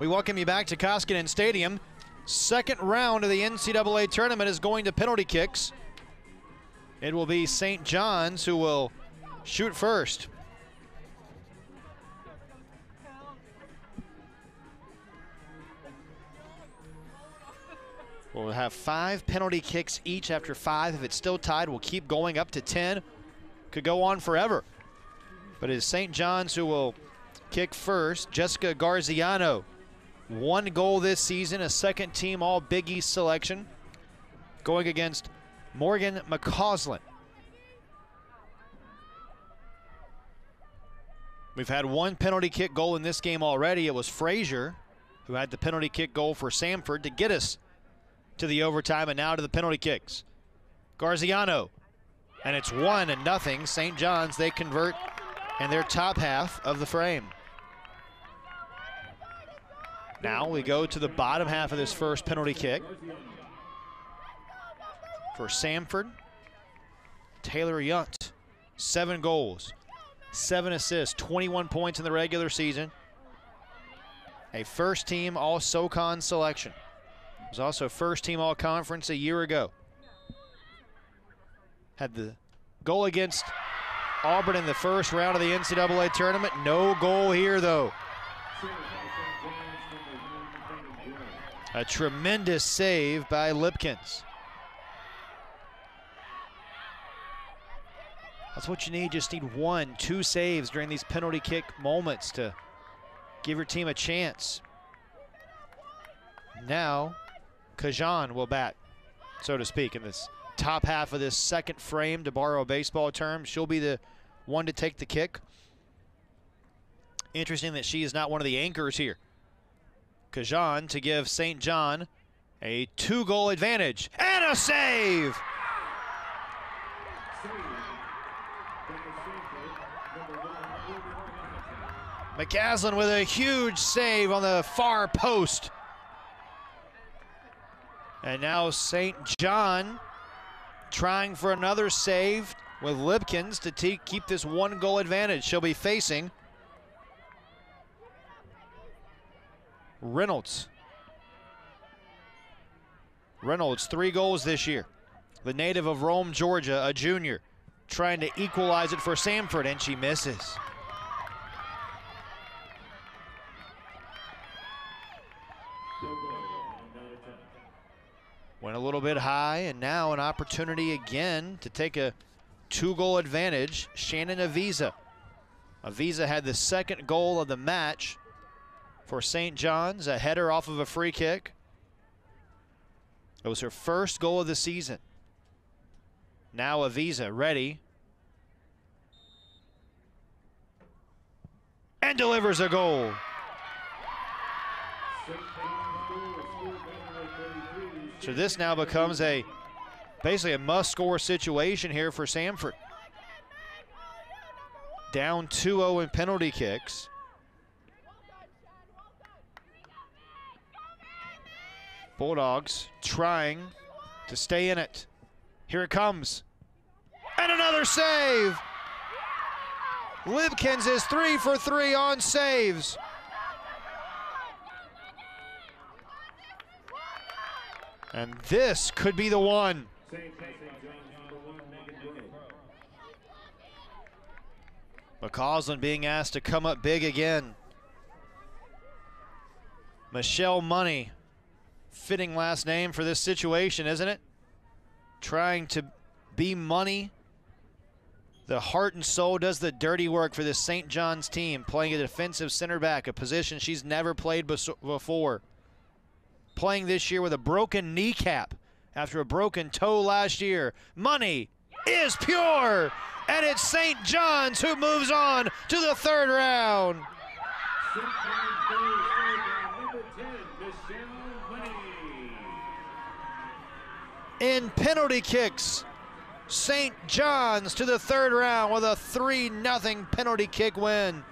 We welcome you back to Koskinen Stadium. Second round of the NCAA tournament is going to penalty kicks. It will be St. John's who will shoot first. We'll have 5 penalty kicks each. After 5, if it's still tied, we'll keep going up to 10. Could go on forever. But it is St. John's who will kick first. Jessica Garziano, 1 goal this season, a second team all Big East selection, going against Morgan McCausland. We've had 1 penalty kick goal in this game already. It was Frazier who had the penalty kick goal for Samford to get us to the overtime, and now to the penalty kicks. Garziano, and it's 1-0. St. John's, they convert in their top half of the frame. Now we go to the bottom half of this first penalty kick. For Samford, Taylor Yunt, 7 goals, 7 assists, 21 points in the regular season. A first team all SoCon selection. He was also first team all conference a year ago. Had the goal against Auburn in the first round of the NCAA tournament. No goal here though. A tremendous save by Lipkins. That's what you need. Just need 1, 2 saves during these penalty kick moments to give your team a chance. Now, Kajon will bat, so to speak, in this top half of this second frame, to borrow a baseball term. She'll be the one to take the kick. Interesting that she is not one of the anchors here. Kajon to give St. John a 2-goal advantage, and a save! McCaslin with a huge save on the far post. And now St. John trying for another save with Lipkins to keep this 1-goal advantage. She'll be facing Reynolds. Reynolds, 3 goals this year. The native of Rome, Georgia, a junior, trying to equalize it for Samford, and she misses. Went a little bit high, and now an opportunity again to take a 2-goal advantage. Shannon Avisa. Avisa had the 2nd goal of the match for St. John's, a header off of a free kick. It was her 1st goal of the season. Now Avisa ready. And delivers a goal. So this now becomes a basically a must-score situation here for Samford. Down 2-0 in penalty kicks. Bulldogs trying to stay in it. Here it comes. And another save! Lipkins is 3 for 3 on saves. And this could be the one. McCausland being asked to come up big again. Michelle Money, fitting last name for this situation, isn't it? Trying to be Money. The heart and soul does the dirty work for this St. John's team, playing a defensive center back, a position she's never played before. Playing this year with a broken kneecap after a broken toe last year. Money is pure, and it's St. John's who moves on to the third round. In penalty kicks, St. John's to the third round with a 3-0 penalty kick win.